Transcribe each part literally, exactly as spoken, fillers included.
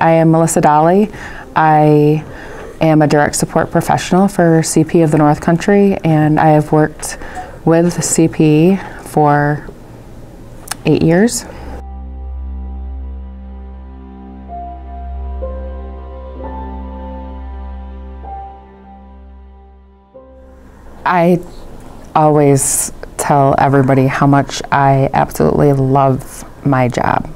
I am Melissa Dolly. I am a direct support professional for C P of the North Country, and I have worked with C P for eight years. I always tell everybody how much I absolutely love my job.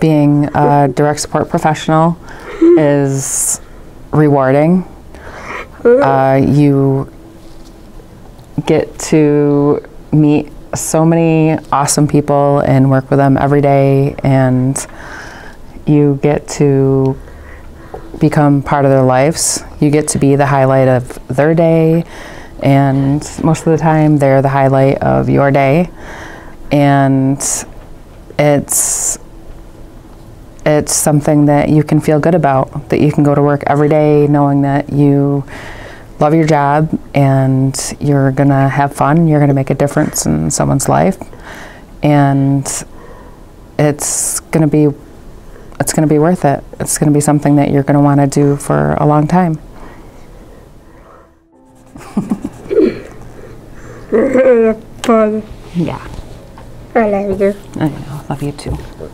Being a direct support professional is rewarding. Uh, you get to meet so many awesome people and work with them every day, and you get to become part of their lives. You get to be the highlight of their day, and most of the time they're the highlight of your day. And it's It's something that you can feel good about, that you can go to work every day knowing that you love your job and you're gonna have fun, you're gonna make a difference in someone's life. And it's gonna be, it's gonna be worth it. It's gonna be something that you're gonna wanna do for a long time. Yeah. I love you. I know, I love you too.